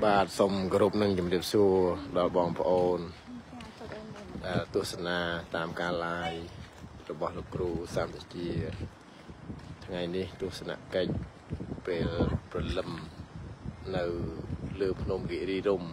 Bát sông group nâng dùm điệp xua đòi bóng phôn tu sna tam ca lai đòi bóng lục ru sam tạch chia ngày đi tu sna canh về lâm nâu lượp nôm ghế đi rung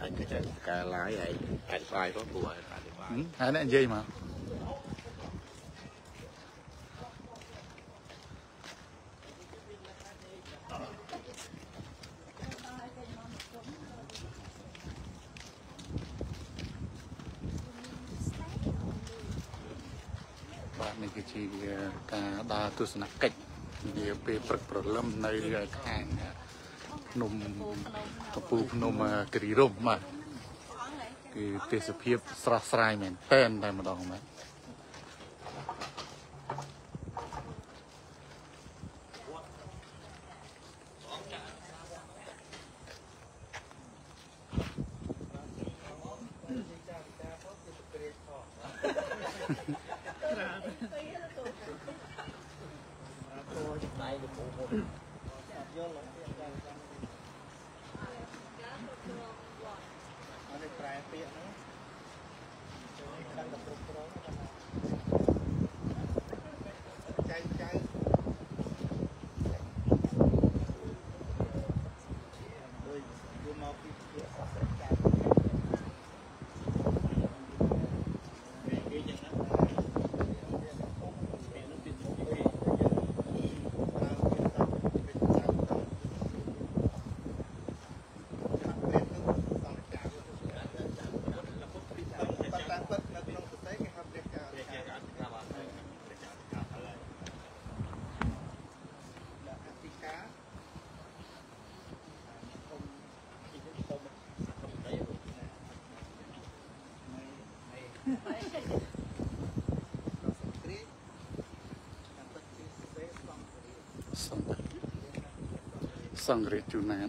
anh cái cá lái này anh phải có bùa anh ăn gì mà cái chi cả đa tu sân kịch về về bậc problem nơi hàng nôm cù nôm kiri rôm mà cái tê sự phép srác srai mình tên đây mà đong mà sangre tu man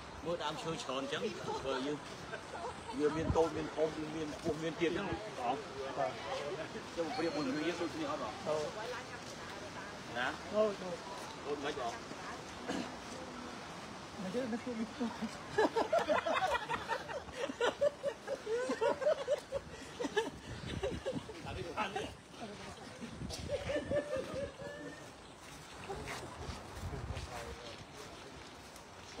bữa đám chơi tròn chứ, rồi như miền Tây miền Âu miền Bắc miền Tiền đó, đó, trong một việc một người như tôi thì họ đó, nè, thôi thôi, tôi mới đó, này chứ nó không biết đâu, làm cái đồ ăn đấy. Hãy subscribe cho kênh Ghiền Mì Gõ để không bỏ lỡ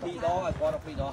Phi đó là con phi đó,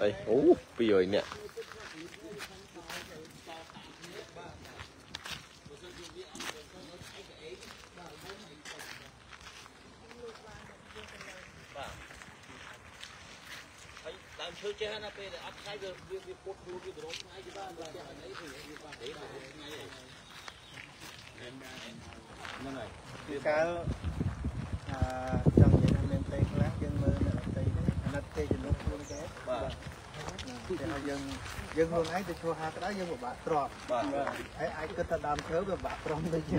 Đây, bây giờ nè. Cá trong những năm lên tây lá dân mưa tây nó tây trên nó luôn cái dân dân hương ấy thì thua hai cái đó dân một bạc tròn ấy ai cứ ta đam thớ một bạc tròn đấy chứ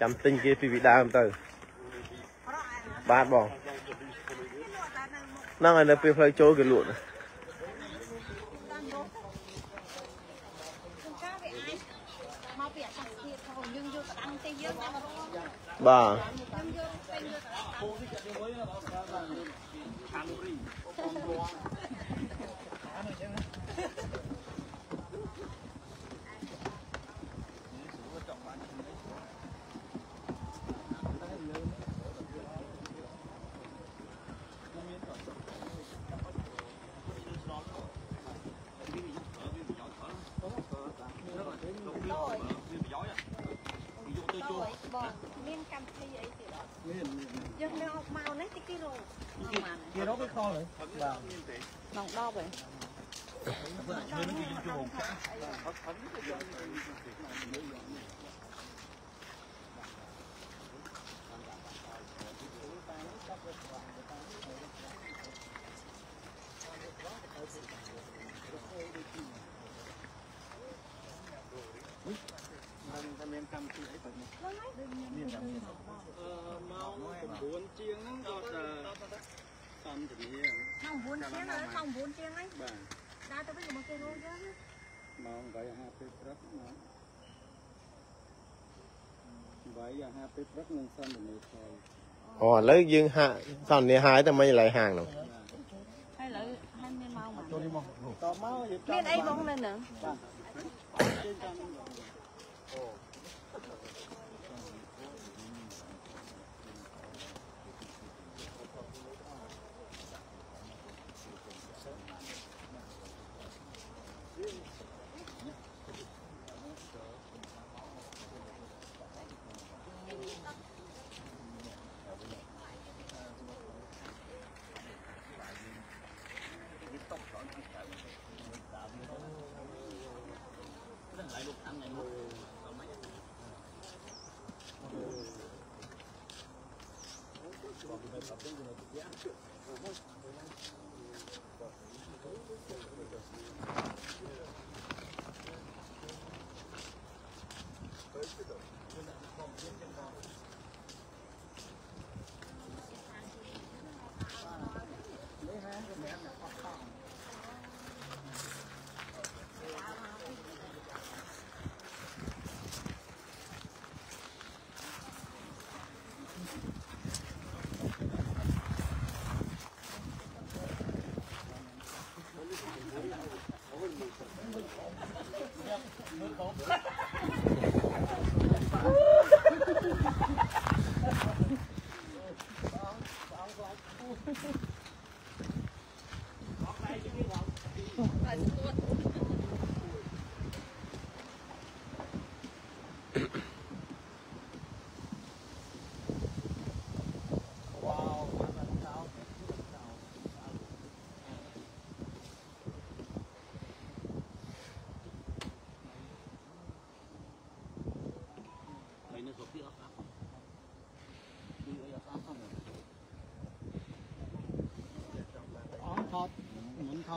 chăm tinh kia phi vị đa từ ba bò năng này là phi phơi trôi cái lụa bà Kia đó cái kho rồi. Nóng đo vậy. Lấy dương hạ còn này hai tầm mấy lại hàng nào hay là hai mươi mau mà biết ai bông lên nữa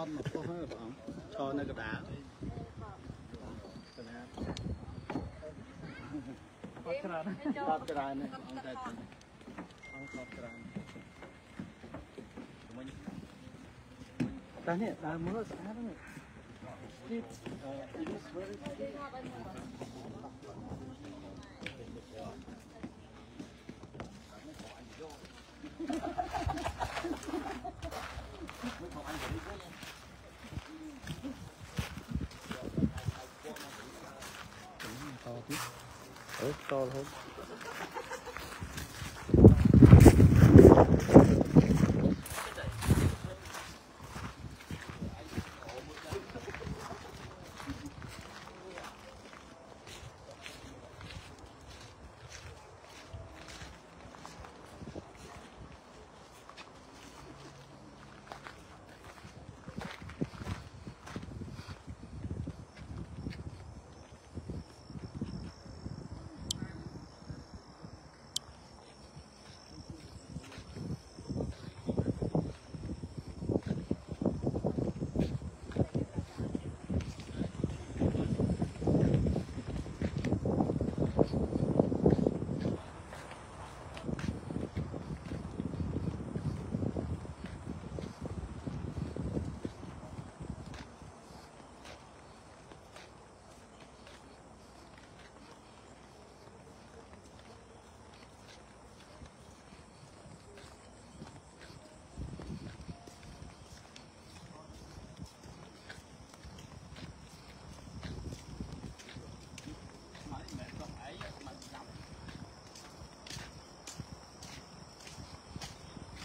một con hơi bỏng cho nơi cái đá to hơn. Hãy subscribe cho kênh Ghiền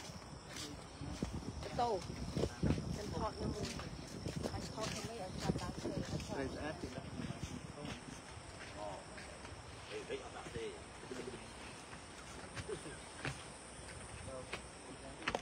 Mì Gõ để không bỏ lỡ những video hấp dẫn.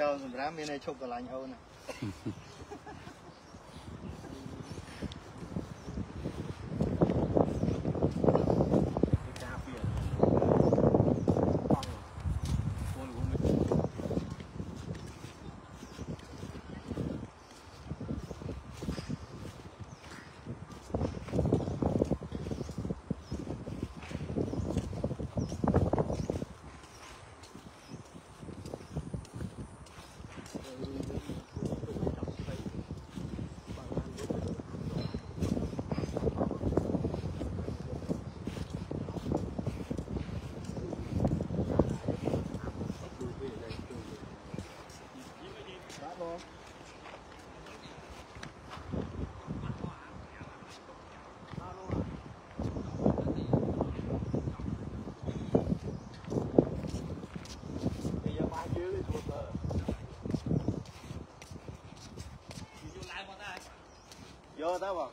Cho mình rám bên này chụp vào lạnh hơn này. Vô đó bọn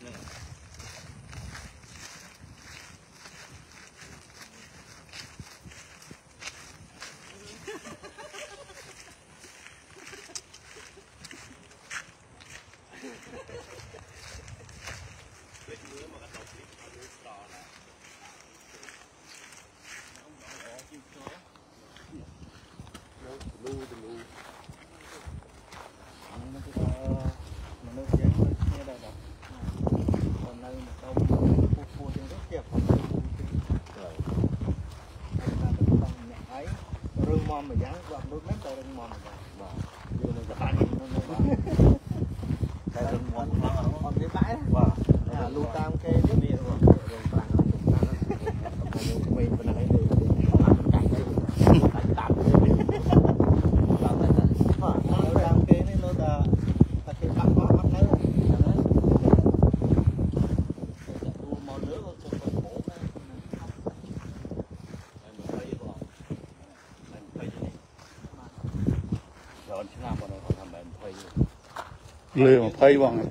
lười mà phơi bằng này.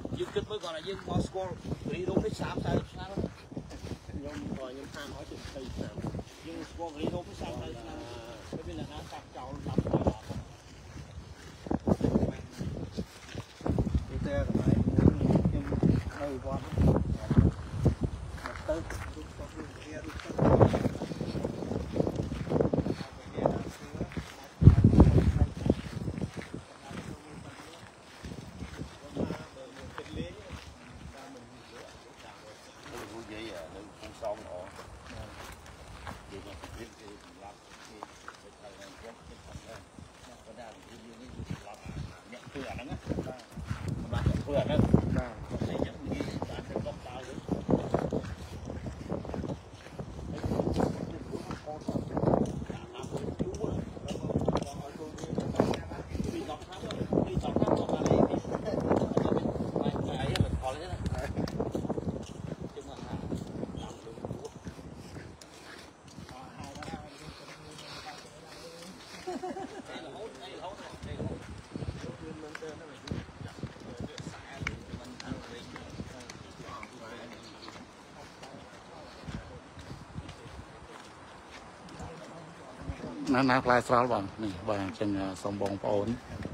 นะนะคลายสลายบ้างนี่บ้างเช่นสมบงปอน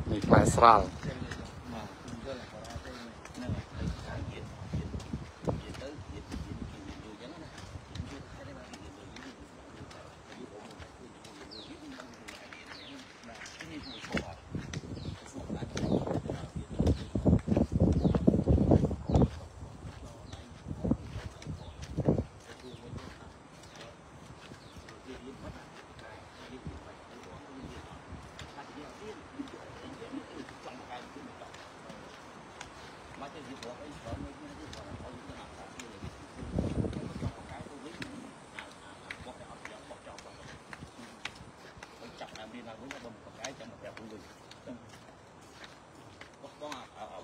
นี่คลายสลาย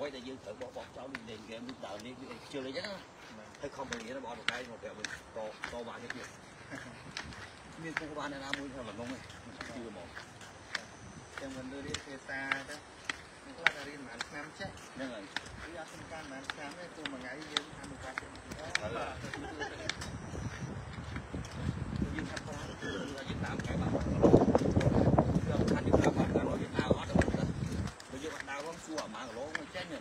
quay tay dưới tự bỏ cháu đi đền game lúc đầu đi chưa lấy chắc thôi không phải nghĩa nó bỏ được cái một kẹo mình to bạn cái chuyện nhưng cô ba này đã muốn theo mình không này chưa một em mình đưa đi xe xa đó qua ta đi mà năm chết nên rồi đi ra không can mà sáng đấy tôi mà ngã đi dưới ăn một cái dưới tháp ba dưới tám cái ba dưới ăn được ba ba cái rồi dưới tao hết rồi bây giờ bạn đào con xua mà lỗ con chết rồi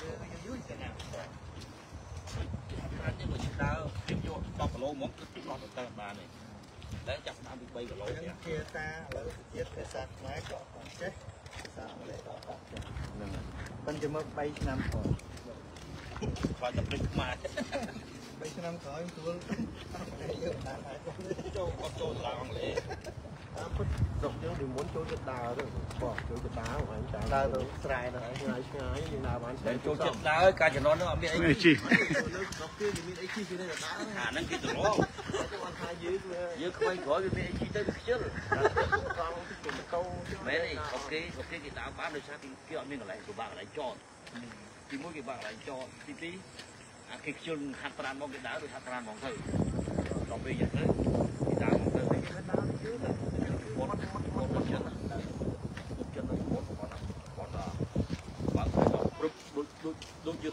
đưa vào dưới thế nào anh nhưng mà chúng ta kiếm vô trong cái lô món cái con tơ bà này để chặt đá bị bay vào lỗ này kia ta lấy chết để sạc máy cọ còn chết sao để cọ còn chết bên kia mới bay năm rồi và tập đi mà bây giờ năm rồi tôi cho con trâu là con lệ đọc chứ đừng muốn trâu chết đào rồi bỏ trâu chết đào phải trả đào rồi xài rồi ngái như nào bán để trâu chết đào ấy cả cho nó nữa biết ấy chi đọc kia thì biết ấy chi cái này là đá khả năng kia tụi nó dưới quay khỏi cái ấy chi tới chết rồi mấy này học kia thì tao bán được sao thì kia mình lại của bạn lại cho thì mỗi cái bạn lại cho tí cái chương hạt tràn bóng cái đá rồi hạt tràn bóng thôi còn bây giờ tới thì đá bóng tới thì hết đá chứ một chân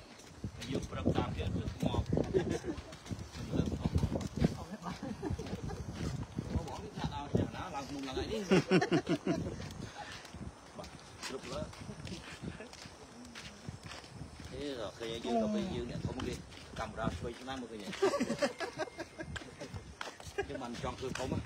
dưa phơi tam kia tới ngọt nó bỏ cái nào chả nào làm mùng làm gì rút nữa thế rồi khi dưa cà phê dưa này không biết cầm ra xoay cho nó một cái gì chứ mình chọn cứ không á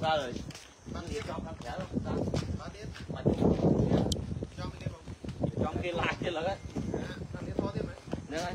ra rồi bắn đi trong thằng trẻ luôn ta tiếp mà trong cái lạc kia là cái thằng tiếp thôi tiếp này nữa đấy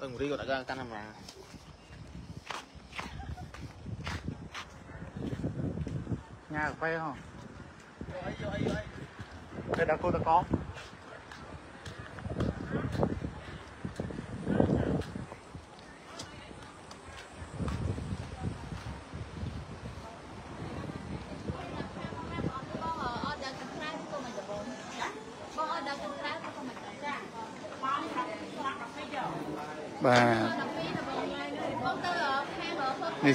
từng đi gọi là tan làm là nhà quay không? Đây là cô ta có. và này